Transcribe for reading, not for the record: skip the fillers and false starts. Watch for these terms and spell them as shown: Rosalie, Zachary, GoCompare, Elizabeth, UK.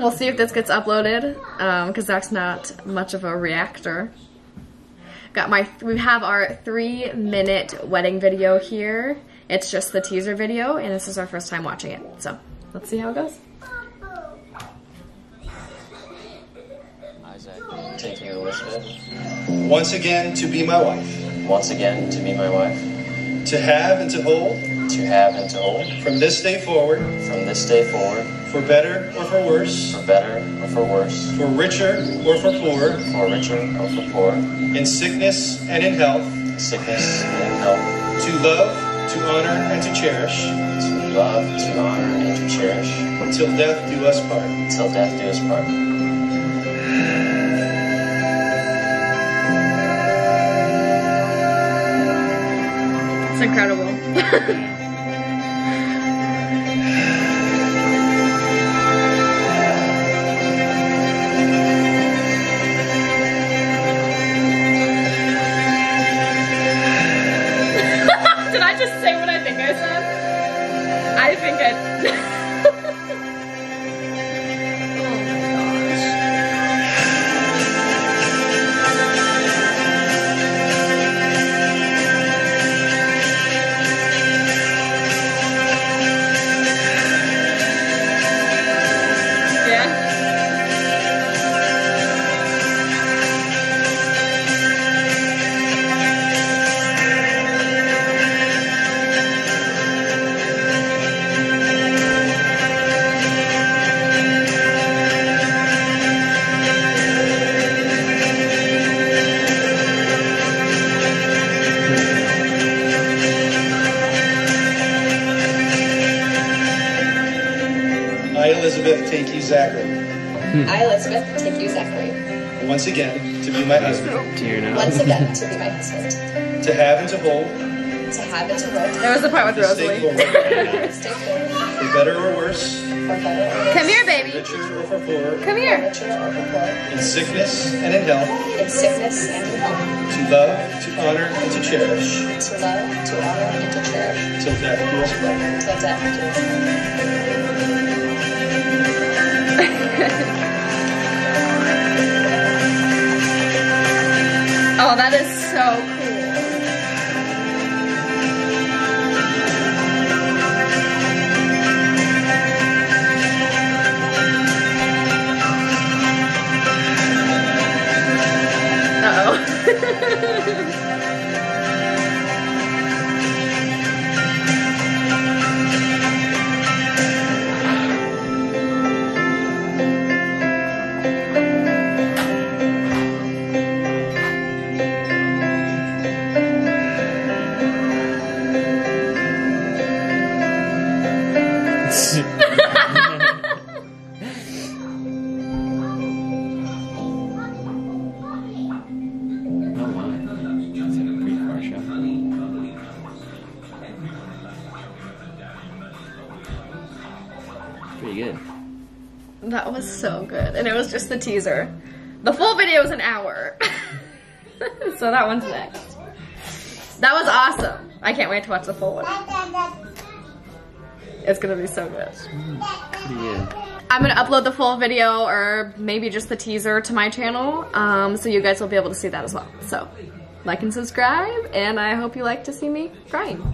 We'll see if this gets uploaded, because Zach's not much of a reactor. We have our 3-minute wedding video here. It's just the teaser video, and this is our first time watching it. So let's see how it goes. Isaac, taking Elizabeth. Once again to be my wife. Once again to be my wife. To have and to hold. To have and to hold. From this day forward. From this day forward. For better or for worse. For better or for worse. For richer or for poorer. For richer or for poorer. In sickness and in health. Sickness and in health. To love, to honor, and to cherish. To love, to honor, and to cherish. Till death do us part. Till death do us part. It's incredible. Did I just say what I think I said? I think I... I, Elizabeth, take you, Zachary. I, Elizabeth, take you, Zachary. Once again, to be my husband. Once again, to be my husband. To have and to hold. To have and to hold. There was the part with Rosalie. For better or worse. For better or worse. Come here, baby. For richer or for poorer. Come here. For richer or for poorer. In sickness and in health. In sickness and in health. To love, to honor, and to cherish. To love, to honor, and to cherish. Till death do us part. Till death do us part. Oh, that is so cool. Uh-oh. Pretty good. That was so good, and it was just the teaser. The full video is an hour. So that one's next. That was awesome. I can't wait to watch the full one. It's gonna be so good. Pretty good. I'm gonna upload the full video, or maybe just the teaser, to my channel, so you guys will be able to see that as well. So like and subscribe, and I hope you like to see me crying.